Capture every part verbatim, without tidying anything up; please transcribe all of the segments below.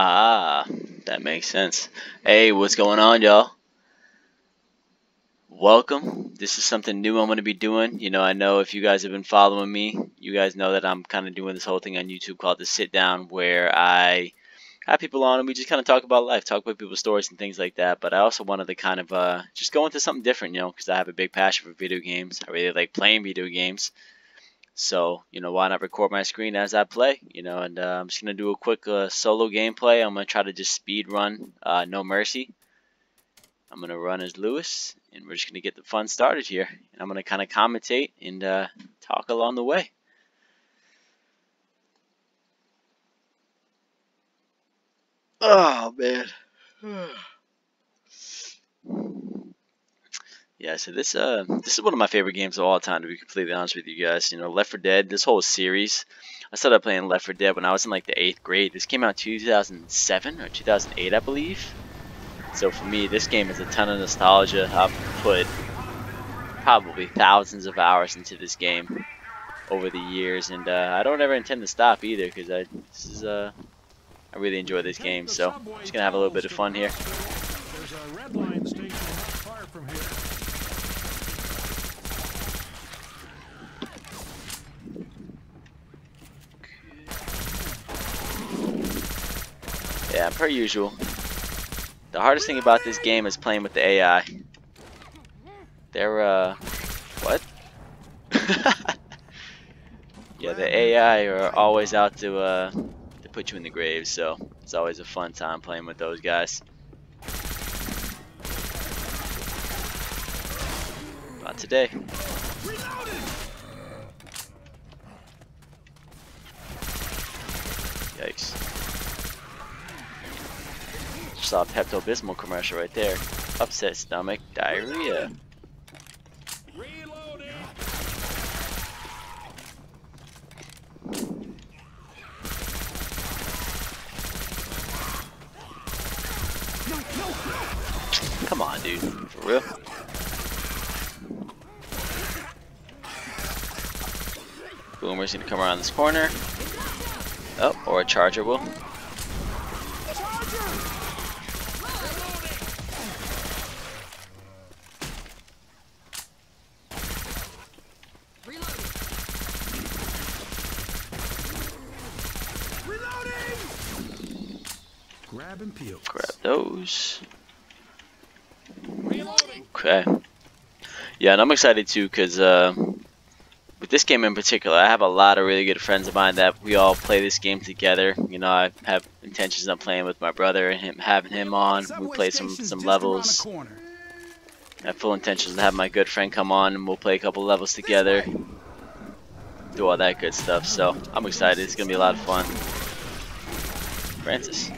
Ah, that makes sense. Hey, what's going on, y'all? Welcome. This is something new I'm going to be doing. You know, I know if you guys have been following me, you guys know that I'm kind of doing this whole thing on YouTube called The Sit Down, where I have people on and we just kind of talk about life, talk about people's stories and things like that. But I also wanted to kind of uh, just go into something different, you know, because I have a big passion for video games. I really like playing video games. So, you know, why not record my screen as I play, you know, and uh, I'm just going to do a quick uh, solo gameplay. I'm going to try to just speed run uh, No Mercy. I'm going to run as Lewis, and we're just going to get the fun started here. And I'm going to kind of commentate and uh, talk along the way. Oh, man. Yeah, so this uh this is one of my favorite games of all time, to be completely honest with you guys. You know, Left four Dead, this whole series. I started playing Left four Dead when I was in like the eighth grade. This came out two thousand seven or two thousand eight, I believe. So for me, this game is a ton of nostalgia. I've put probably thousands of hours into this game over the years, and uh, I don't ever intend to stop either, because I this is uh I really enjoy this game. So I'm just gonna have a little bit of fun here. There's a red line station not far from here. Yeah, per usual. The hardest thing about this game is playing with the A I. They're, uh... What? Yeah, the A I are always out to, uh... to put you in the grave, so it's always a fun time playing with those guys. Not today. Yikes. Saw a Pepto-Bismol commercial right there. Upset stomach, diarrhea. Come on, dude. For real? Boomer's gonna come around this corner. Oh, or a charger will. Grab those. Okay. Yeah, and I'm excited too, because uh, with this game in particular, I have a lot of really good friends of mine that we all play this game together. You know, I have intentions on playing with my brother and him, having him on. We play some, some levels. I have full intentions to have my good friend come on and we'll play a couple levels together. Do all that good stuff, so I'm excited. It's going to be a lot of fun. Francis.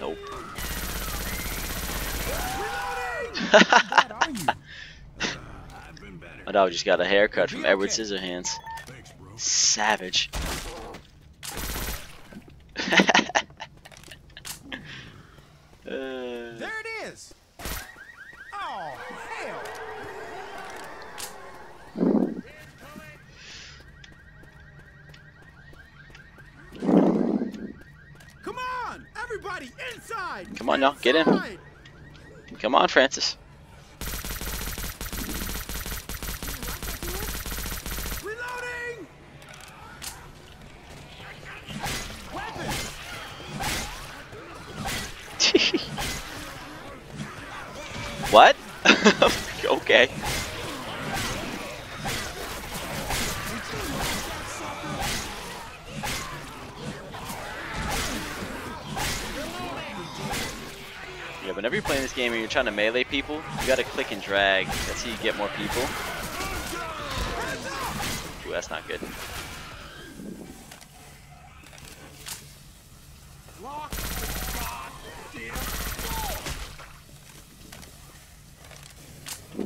Nope. My dog just got a haircut from Edward Scissorhands. Savage. There it is. Oh hell. Everybody inside! Come on, y'all, get in. Come on, Francis. Reloading. What? Okay. Whenever you're playing this game and you're trying to melee people, you gotta click and drag. That's how you get more people. Ooh, that's not good.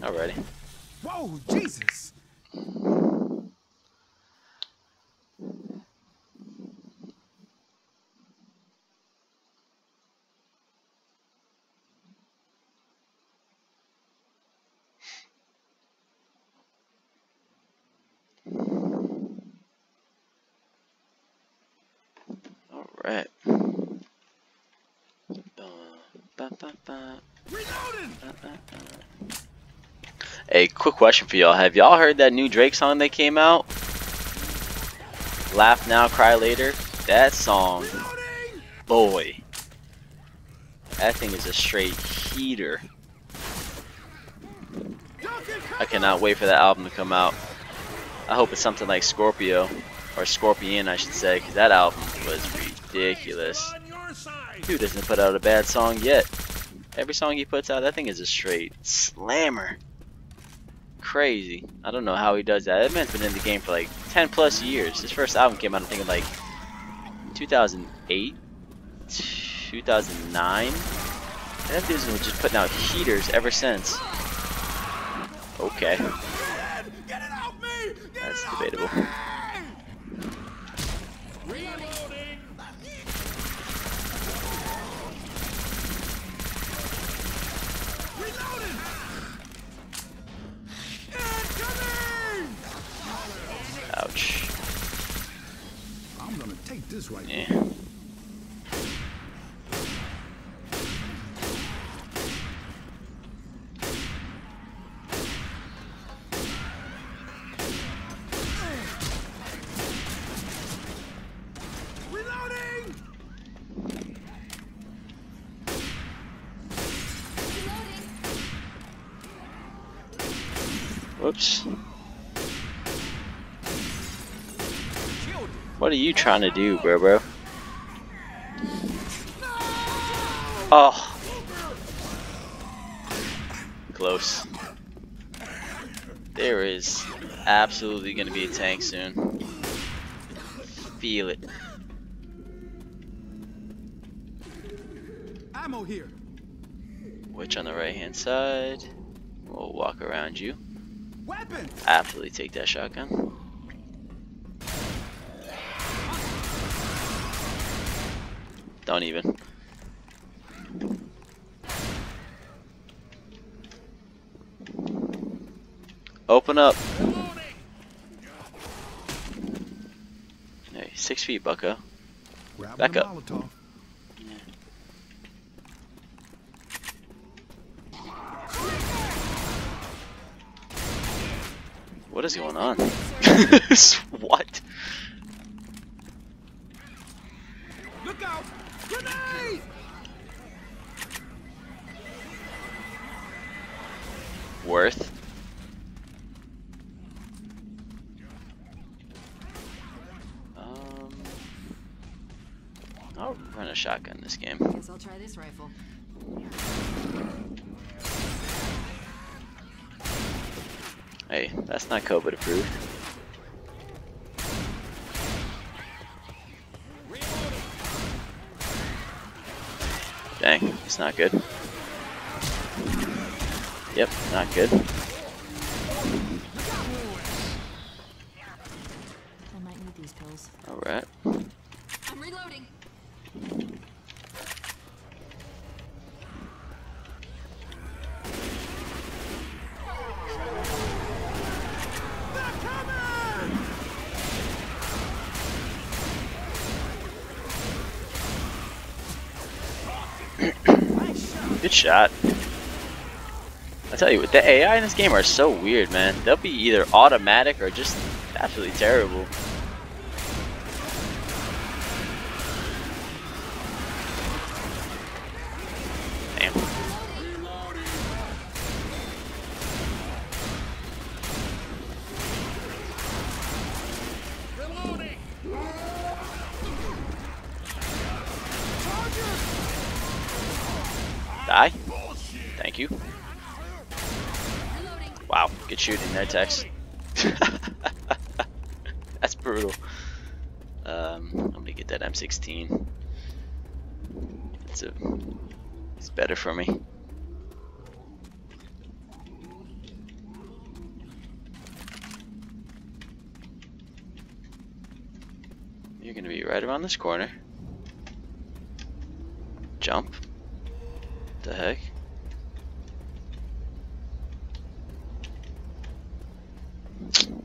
Alrighty. Whoa, Jesus! crap. Hey, quick question for y'all. Have y'all heard that new Drake song that came out? Laugh Now, Cry Later. That song, boy, that thing is a straight heater. I cannot wait for that album to come out. I hope it's something like Scorpio, or Scorpion I should say, because that album was ridiculous. Dude doesn't put out a bad song yet. Every song he puts out, that thing is a straight slammer. Crazy. I don't know how he does that. That man's been in the game for like ten plus years. His first album came out, I'm thinking like two thousand eight, two thousand nine. That dude's been just putting out heaters ever since. Okay. That's debatable. Ouch. I'm gonna take this right yeah. now. Whoops. What are you trying to do, bro, bro? Oh. Close. There is absolutely going to be a tank soon. Feel it. Ammo here. Which on the right hand side. We'll walk around you. Weapon. Absolutely take that shotgun. Don't even. Open up. Hey, six feet, bucko. Back up. What is going on? What? Look out! Grenade! Worth. Um, I'll run a shotgun this game. Guess I'll try this rifle. Hey, that's not COVID approved. Dang, it's not good. Yep, not good. I might need these pills. All right. I'm reloading. Good shot. I tell you what, the A I in this game are so weird, man. They'll be either automatic or just absolutely terrible. Damn. Die. Thank you. Wow, good shooting there, Tex. That's brutal. Um, I'm gonna get that M sixteen. It's a, it's better for me. You're gonna be right around this corner. Jump. The heck?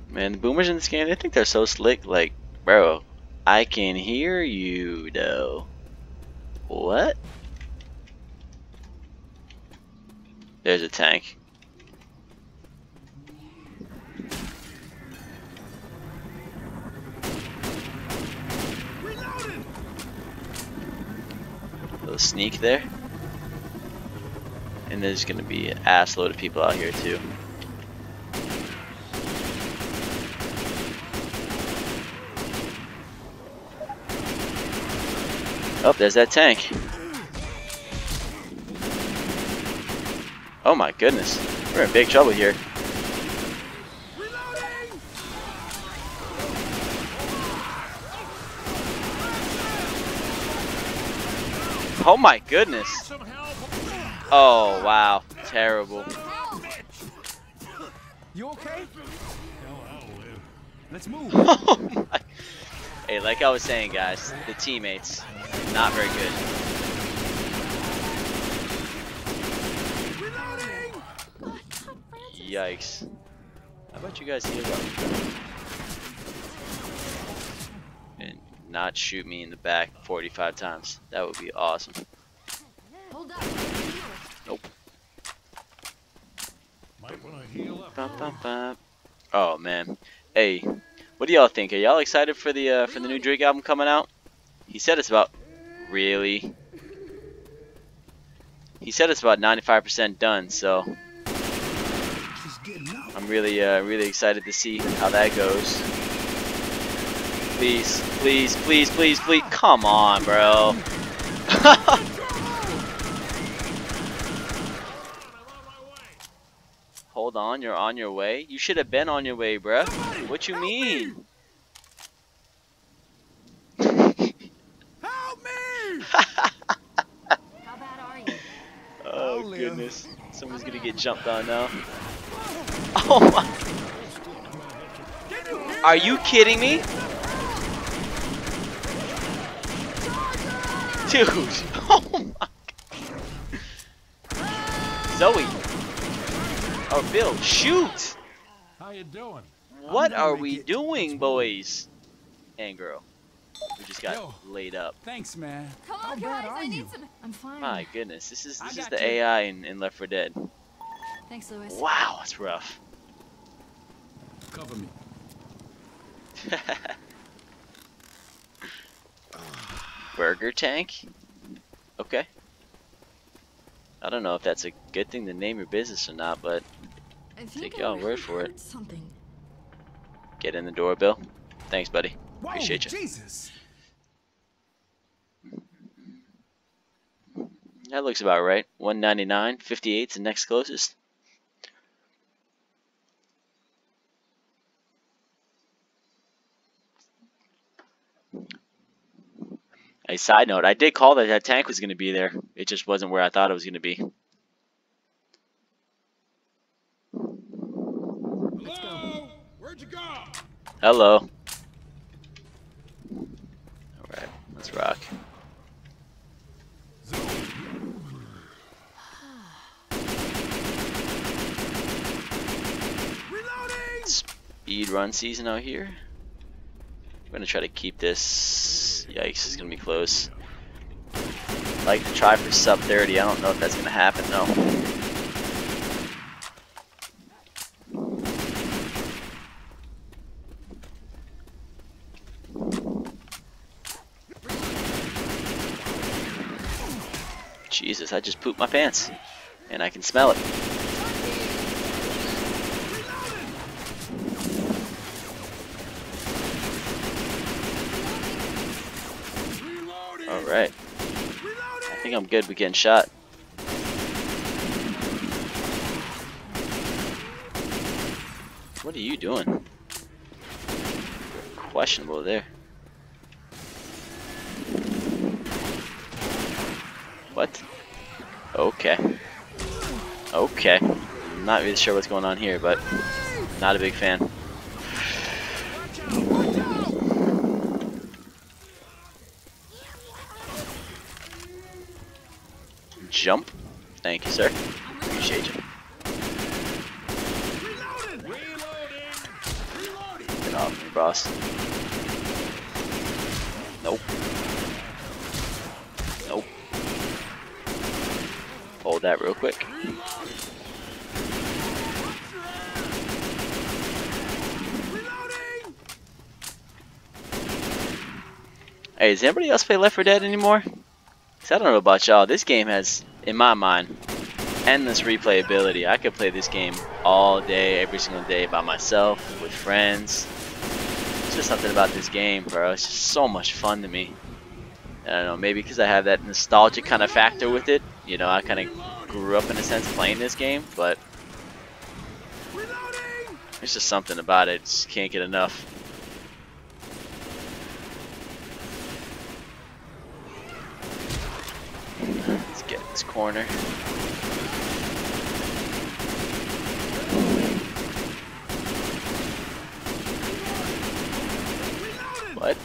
Man, the boomers in this game, they think they're so slick. Like, bro, I can hear you though. What? There's a tank. Reloaded. Little sneak there. And there's gonna be an ass load of people out here too. Oh, there's that tank. Oh my goodness. We're in big trouble here. Reloading. Oh my goodness. Oh wow. Terrible. You okay? Let's move. Oh my. Hey, like I was saying guys, the teammates, not very good. Yikes. How about you guys heal up? And not shoot me in the back forty-five times. That would be awesome. Nope. Might wanna heal up. Bum, bum, bum. Oh man. Hey. What do y'all think? Are y'all excited for the uh, for the new Drake album coming out? He said it's about really. He said it's about ninety-five percent done, so I'm really uh, really excited to see how that goes. Please, please, please, please, please! Come on, bro. Hold on, you're on your way. You should have been on your way, bruh. What you Help mean? Me. Help me! How bad are you? Oh, oh goodness. Someone's gonna get jumped on now. Oh my. Are you kidding me? Dude. Oh my. Zoe. Oh, Bill, shoot! How you doing? What are we doing, boys and girl? We just got Yo, laid up. Thanks, man. Come on, guys, I you? need some. I'm fine. My goodness, this is this is the you. A I in, in Left four Dead. Thanks, Lewis. Wow, it's rough. Cover me. Burger tank. Okay. I don't know if that's a good thing to name your business or not, but I take your word for it. Something. Get in the door, Bill. Thanks, buddy. Whoa, appreciate you. Jesus. That looks about right. one ninety-nine, fifty-eight's the next closest. A side note, I did call that that tank was going to be there. It just wasn't where I thought it was going to be. Hello? Where'd you go? Hello. Alright, let's rock. Reloading! Speed run season out here. I'm gonna try to keep this. Yikes, it's gonna be close. I'd like to try for sub thirty. I don't know if that's gonna happen though. Jesus, I just pooped my pants and I can smell it. Alright, I think I'm good with getting shot. What are you doing? Questionable there. What? Okay. Okay. I'm not really sure what's going on here, but not a big fan. Jump. Thank you, sir. Appreciate you. Get off me, boss. hold that real quick. Hey, does anybody else play Left four Dead anymore? Cause I don't know about y'all, this game has, in my mind, endless replayability. I could play this game all day, every single day, by myself, with friends. It's just something about this game, bro. It's just so much fun to me. I don't know, maybe because I have that nostalgic kind of factor with it. You know, I kind of grew up in a sense playing this game, but there's just something about it. Just can't get enough. Let's get this corner. What?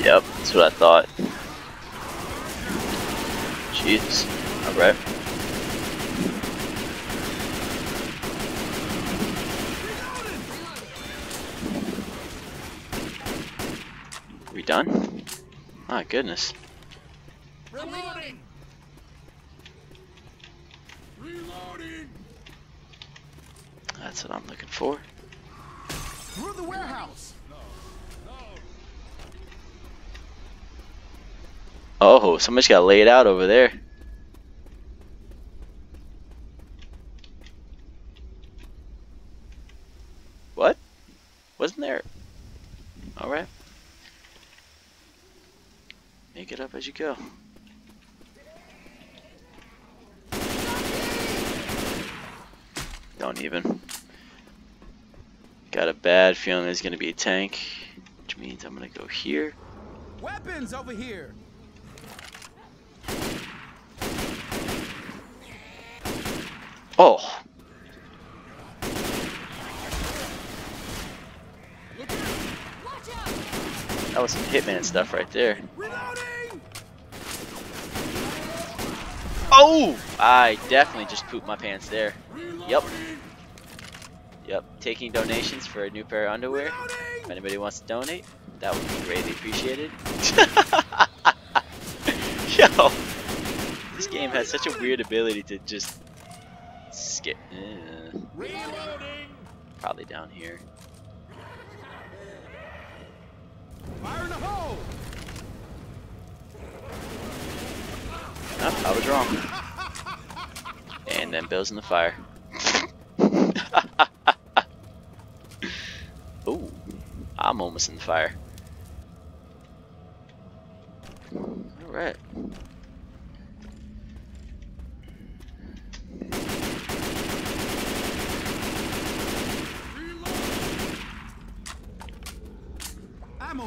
Yep, that's what I thought. Jeez. Alright. We done? My goodness. Reloading. Reloading. That's what I'm looking for. Through the warehouse. Oh, somebody's got laid out over there. What? Wasn't there? Alright. Make it up as you go. Don't even. Got a bad feeling there's gonna be a tank, which means I'm gonna go here. Weapons over here! Oh. That was some Hitman stuff right there. Oh! I definitely just pooped my pants there. Yep. Yep. Taking donations for a new pair of underwear. If anybody wants to donate, that would be greatly appreciated. Yo. This game has such a weird ability to just skip. Uh, probably down here. Fire in the hole. Nope, I was wrong. And then Bill's in the fire. Ooh, I'm almost in the fire. All right.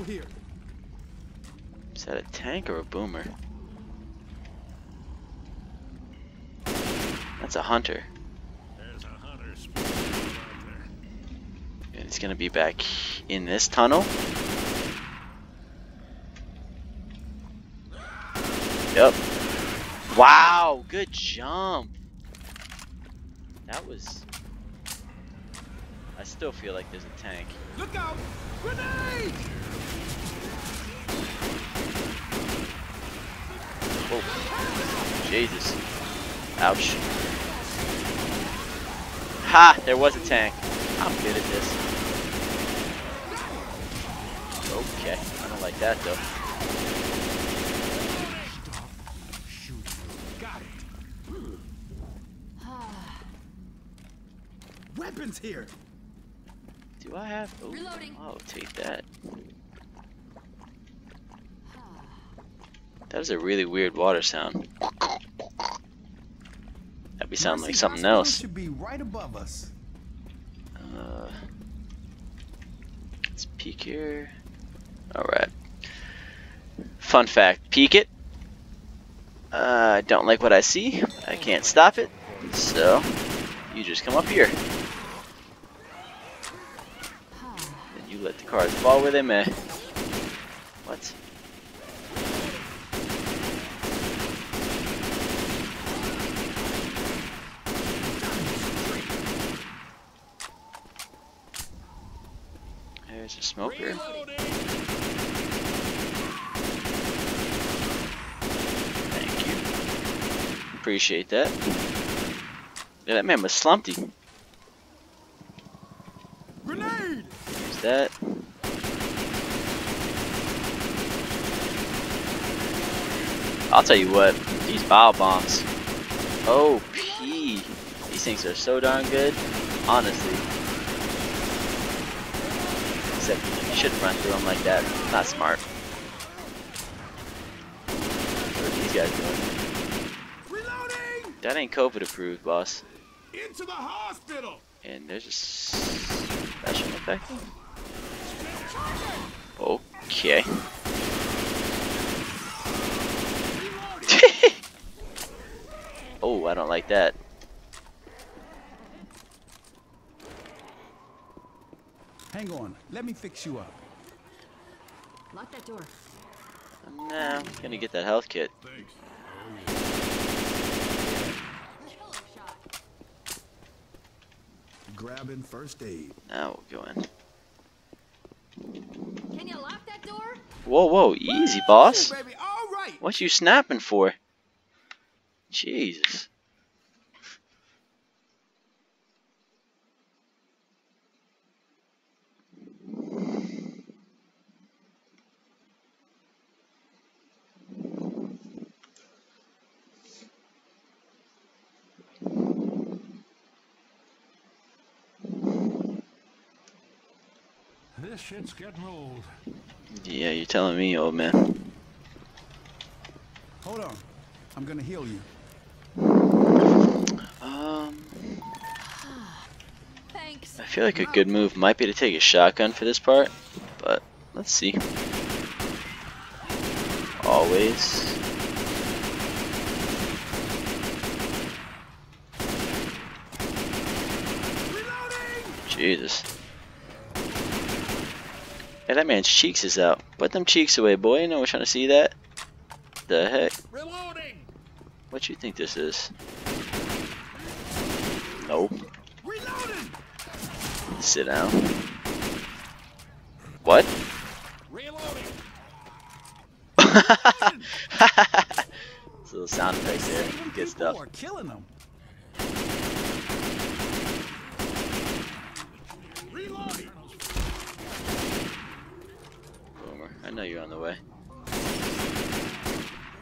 Here. Is that a tank or a boomer? That's a hunter. There's a hunter spawning out there. And it's gonna be back in this tunnel. Yep. Wow, good jump. That was. I still feel like there's a tank. Look out! Grenade! Oh, Jesus. Ouch. Ha! There was a tank. I'm good at this. Okay, I don't like that though. Stop shooting. Got it. Weapons here. Do I have? Oh, I'll take that. That was a really weird water sound. That'd be sounding like something else. Should be right above us. Uh, peek here. Alright. Fun fact, peek it. Uh, I don't like what I see. I can't stop it. So, you just come up here. Then you let the cards fall where they may. What? There's a smoker. Appreciate that. Yeah, that man was slumpy. Grenade! There's that. I'll tell you what, these bio bombs. O P. These things are so darn good, honestly. Except you shouldn't run through them like that. Not smart. What are these guys doing? That ain't COVID approved, boss. Into the hospital. And there's a special effect. Okay. Oh, I don't like that. Hang on, let me fix you up. Lock that door. Nah, I'm gonna get that health kit. Thanks. Grabbing first aid. Now we'll go in. Can you lock that door? Whoa, whoa, easy, woo, boss. Baby. All right. What you snapping for? Jesus. This shit's getting old. Yeah, you're telling me, old man. Hold on, I'm gonna heal you. Um, thanks. I feel like a good move might be to take a shotgun for this part, but let's see. Always. Reloading! Jesus. Yeah, that man's cheeks is out. Put them cheeks away, boy. No one's trying to see that. The heck? Reloading. What you think this is? Nope. Reloading. Sit down. What? Reloading. It's a little sound effects there. Good stuff. Are killing them. I know you're on the way.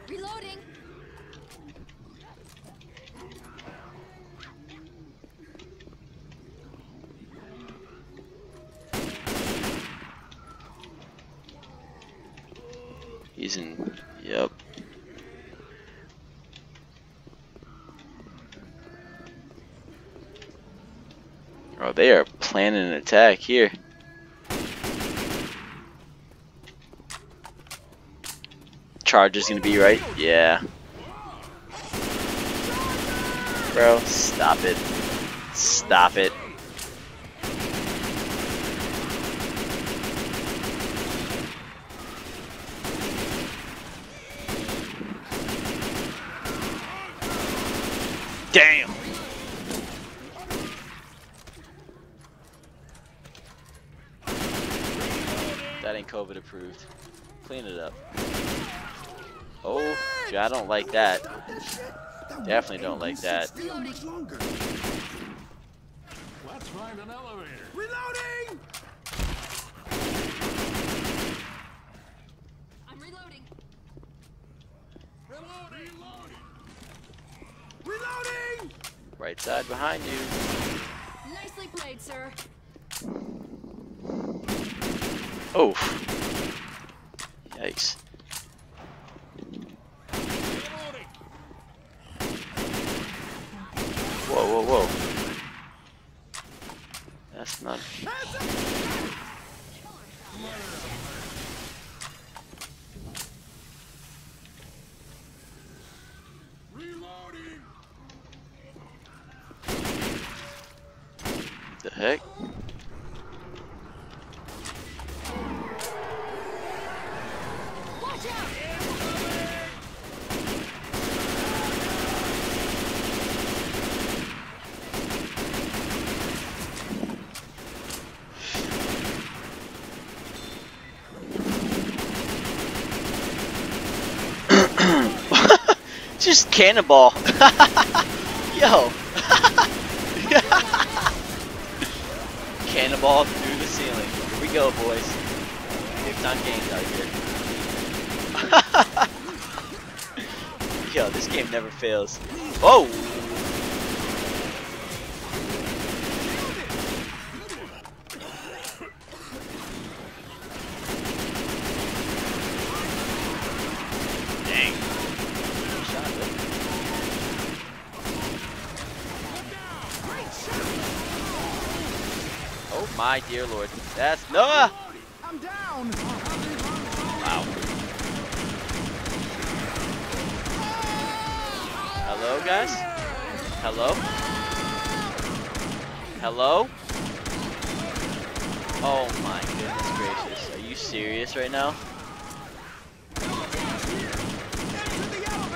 Reloading. He's in. Yep. Oh, they are planning an attack here. Charge is gonna be right, yeah. Bro, stop it. Stop it. Damn. That ain't COVID approved. Clean it up. Oh, gee, I don't like that. Definitely don't like that. Let's find an elevator. Reloading! I'm reloading. Reloading. Reloading. Right side behind you. Nicely played, sir. Oh. Yikes. Whoa, whoa, whoa. That's not... heck? Just cannonball. Yo. Cannonball through the ceiling. Here we go, boys. Big time games out here. Yo, this game never fails. Oh! My dear lord, that's Noah! I'm down. Wow. Hello, guys? Hello? Hello? Oh my goodness gracious, are you serious right now?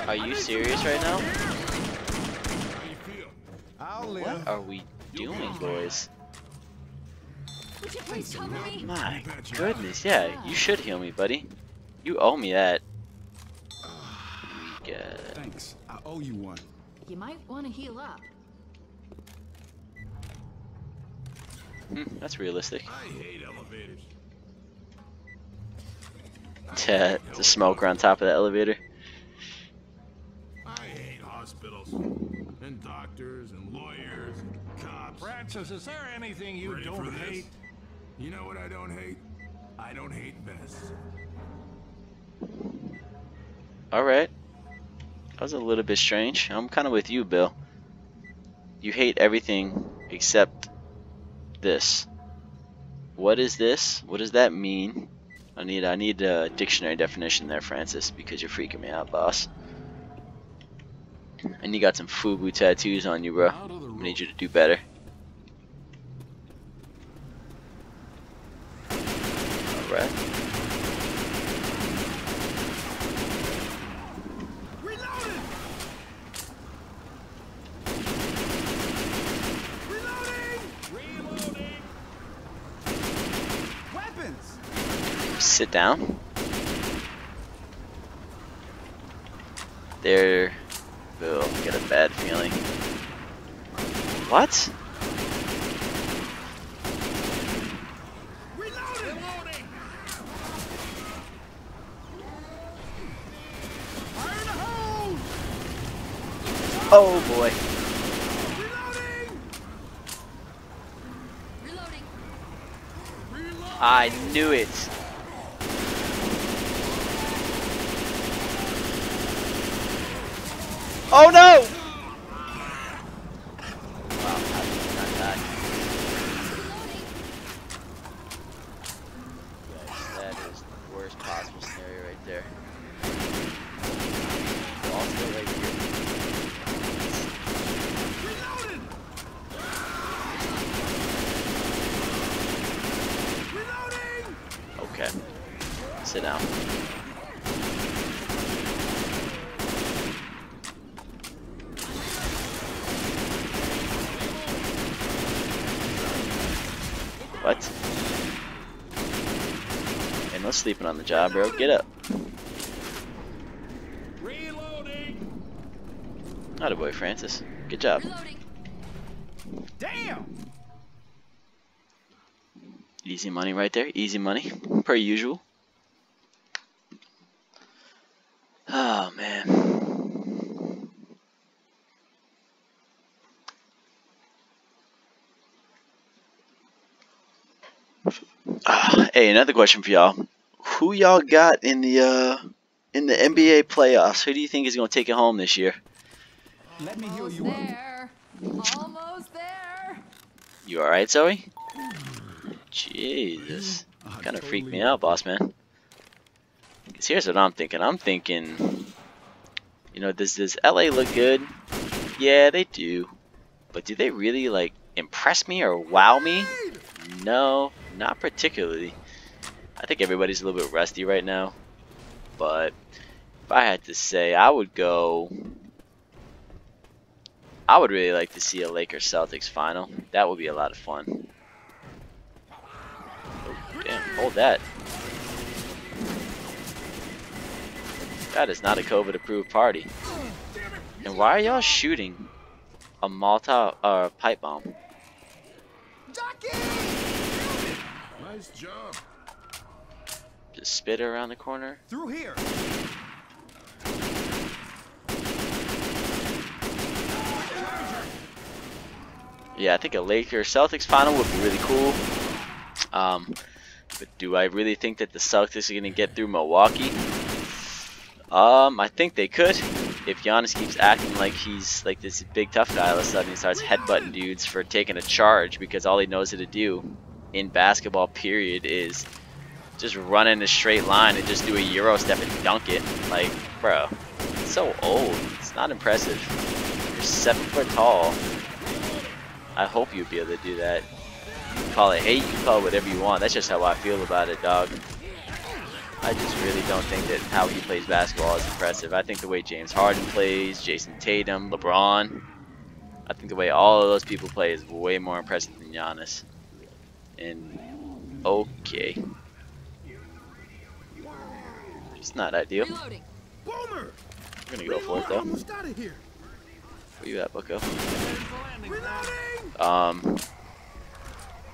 Are you serious right now? What are we doing, boys? My goodness, yeah, you should heal me, buddy. You owe me that. Good. Thanks. I owe you one. You might want to heal up. Hmm, that's realistic. I hate elevators. Yeah, it's a smoker on top of the elevator. I hate hospitals and doctors and lawyers and cops. Francis, is there anything you Ready don't hate? You know what I don't hate? I don't hate vests. Alright. That was a little bit strange. I'm kind of with you, Bill. You hate everything except this. What is this? What does that mean? I need I need a dictionary definition there, Francis, because you're freaking me out, boss. And you got some Fubu tattoos on you, bro. I need you to do better. Right. Reloaded. Reloading. Reloading. Weapons. Sit down. There. Bill, get a bad feeling. What? Oh boy. Reloading. Reloading. Reloading. I knew it. Oh no! Wow, how did you not die? Yes, that is the worst possible scenario right there. Also right here. Okay, sit down. What? Hey, no sleeping on the job, bro. Get up. Reloading. Atta boy, Francis. Good job. Reloading. Damn. Easy money right there, easy money, per usual. Oh man. Uh, hey, another question for y'all. Who y'all got in the uh, in the N B A playoffs? Who do you think is gonna take it home this year? Let me heal you there. Almost there. You alright, Zoe? Jesus, you kind of freaked me out, boss man. Cause here's what I'm thinking. I'm thinking, you know, does does L A look good? Yeah, they do, but do they really like impress me or wow me? No, not particularly. I think everybody's a little bit rusty right now. But if I had to say, I would go... I would really like to see a Lakers Celtics final. That would be a lot of fun. Oh, damn, hold that. That is not a COVID-approved party. And why are y'all shooting a multi or uh, pipe bomb? Nice job. Just spit her around the corner. Through here. Yeah, I think a Lakers Celtics final would be really cool. Um, but do I really think that the Celtics are gonna get through Milwaukee? Um, I think they could. If Giannis keeps acting like he's like this big tough guy, all of a sudden he starts headbutting dudes for taking a charge, because all he knows how to do in basketball period is just run in a straight line and just do a Euro step and dunk it. Like, bro, it's so old. It's not impressive. You're seven foot tall. I hope you'll be able to do that. You call it hate, you call it whatever you want. That's just how I feel about it, dog. I just really don't think that how he plays basketball is impressive. I think the way James Harden plays, Jason Tatum, LeBron, I think the way all of those people play is way more impressive than Giannis. And okay, it's not ideal. We're gonna go for it though. Where you at, Bucko? Um.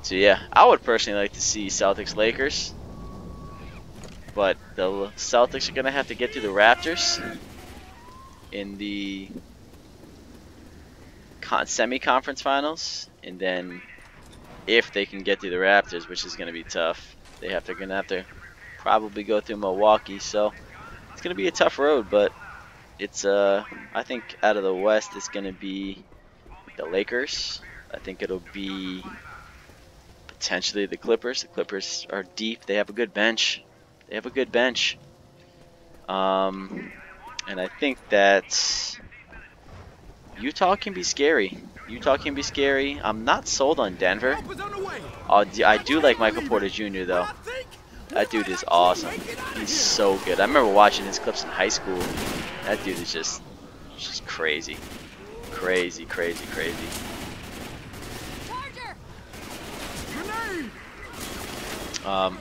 So yeah, I would personally like to see Celtics Lakers. But the Celtics are going to have to get through the Raptors in the con semi-conference finals. And then if they can get through the Raptors, which is going to be tough, they have to, going to have to probably go through Milwaukee. So it's going to be a tough road, but it's uh, I think out of the West, it's going to be the Lakers. I think it'll be potentially the Clippers. The Clippers are deep. They have a good bench. They have a good bench, um, and I think that Utah can be scary. Utah can be scary. I'm not sold on Denver. I'll do, I do like Michael Porter Junior though. That dude is awesome. He's so good. I remember watching his clips in high school. That dude is just, just crazy, crazy, crazy, crazy. Um.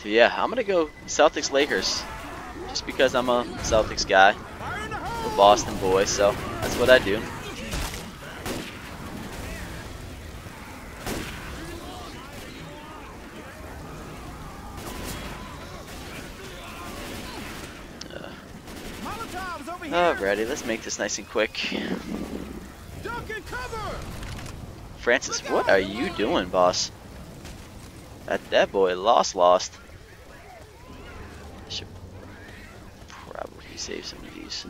So yeah, I'm gonna go Celtics Lakers, just because I'm a Celtics guy, a Boston boy, so that's what I do. Uh, alrighty, let's make this nice and quick. Francis, what are you doing, boss? That that boy lost, lost. Should probably save some of these.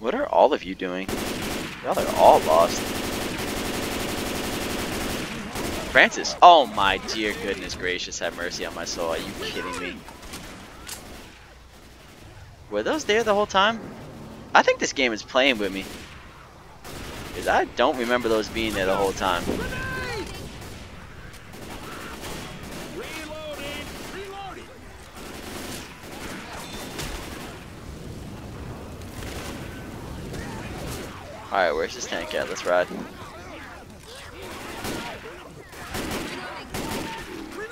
What are all of you doing? Y'all are all lost. Francis, oh my dear goodness gracious, have mercy on my soul. Are you kidding me? Were those there the whole time? I think this game is playing with me, because I don't remember those being there the whole time. Alright, where's this tank at? Let's ride.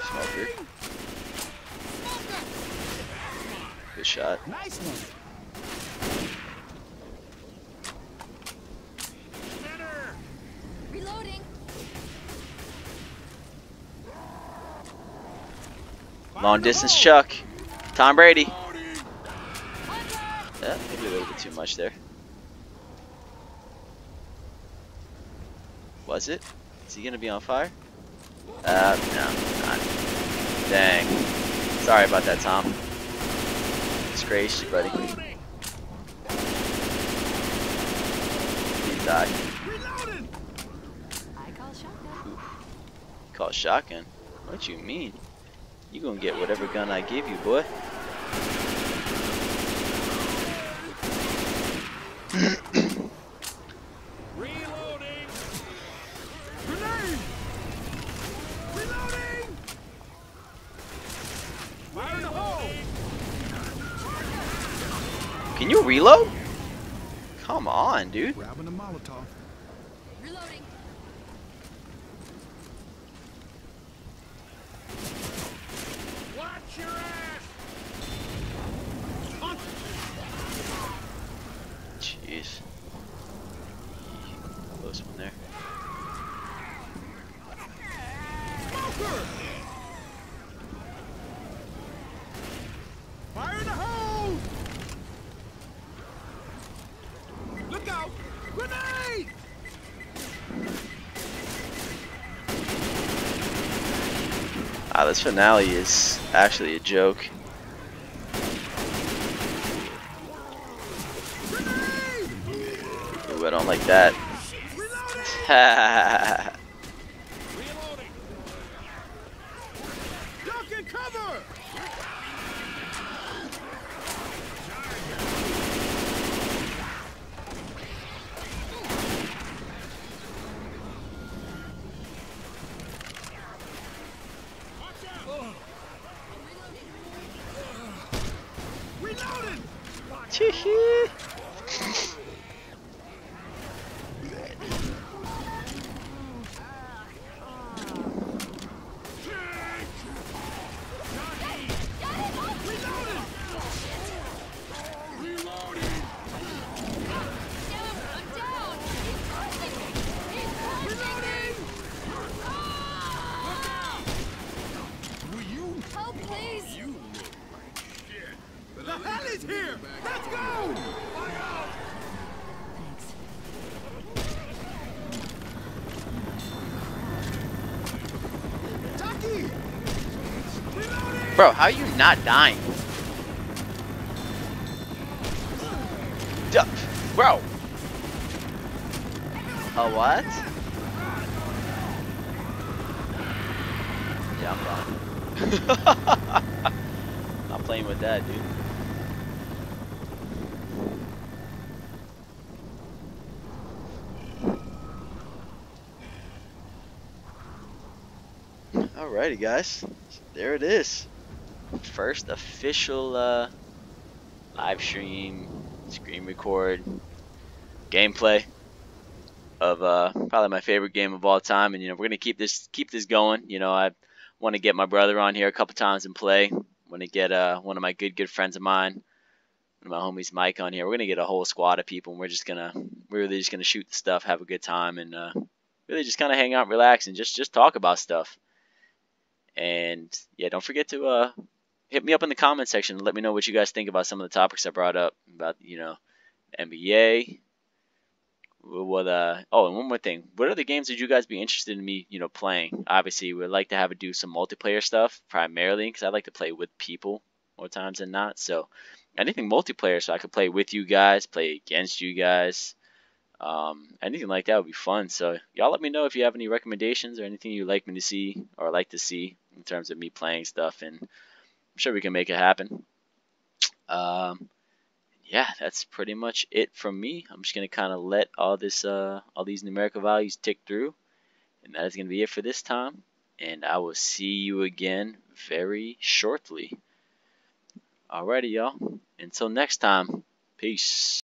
Smoker. Good shot. Nice one. Reloading. Long distance chuck. Tom Brady. Yeah, maybe a little bit too much there. Was it? Is he gonna be on fire? Uh, no, not. Dang. Sorry about that, Tom. Disgrace you, buddy. He died. Call shotgun? What you mean? You gonna get whatever gun I give you, boy. Reloading. Grenade. Reloading. Fire in the hole. Can you reload? Come on, dude. Grabbing a Molotov. Reloading. Watch your ass. Hunt. Jeez. Close one there. Smoker. Fire in the hole. Look out. Grenade. Wow, this finale is actually a joke. Ooh, I don't like that. Bro, how are you not dying? Duh. Bro. A what? Yeah, I'm wrong. Not playing with that, dude. Alrighty, guys. There it is. First official uh, live stream, screen record, gameplay of uh, probably my favorite game of all time, and you know we're gonna keep this keep this going. You know I want to get my brother on here a couple times and play. Want to get uh, one of my good good friends of mine, one of my homies Mike on here. We're gonna get a whole squad of people, and we're just gonna we're really just gonna shoot the stuff, have a good time, and uh, really just kind of hang out, relax, and just just talk about stuff. And yeah, don't forget to uh. hit me up in the comment section and let me know what you guys think about some of the topics I brought up about, you know, N B A. What, uh, oh, and one more thing. What other games would you guys be interested in me, you know, playing? Obviously, we'd like to have it do some multiplayer stuff primarily because I like to play with people more times than not. So anything multiplayer so I could play with you guys, play against you guys. Um, anything like that would be fun. So y'all let me know if you have any recommendations or anything you'd like me to see or like to see in terms of me playing stuff, and I'm sure we can make it happen. Um, yeah, that's pretty much it from me. I'm just gonna kind of let all this, uh, all these numerical values tick through, and that is gonna be it for this time. And I will see you again very shortly. Alrighty, y'all. Until next time, peace.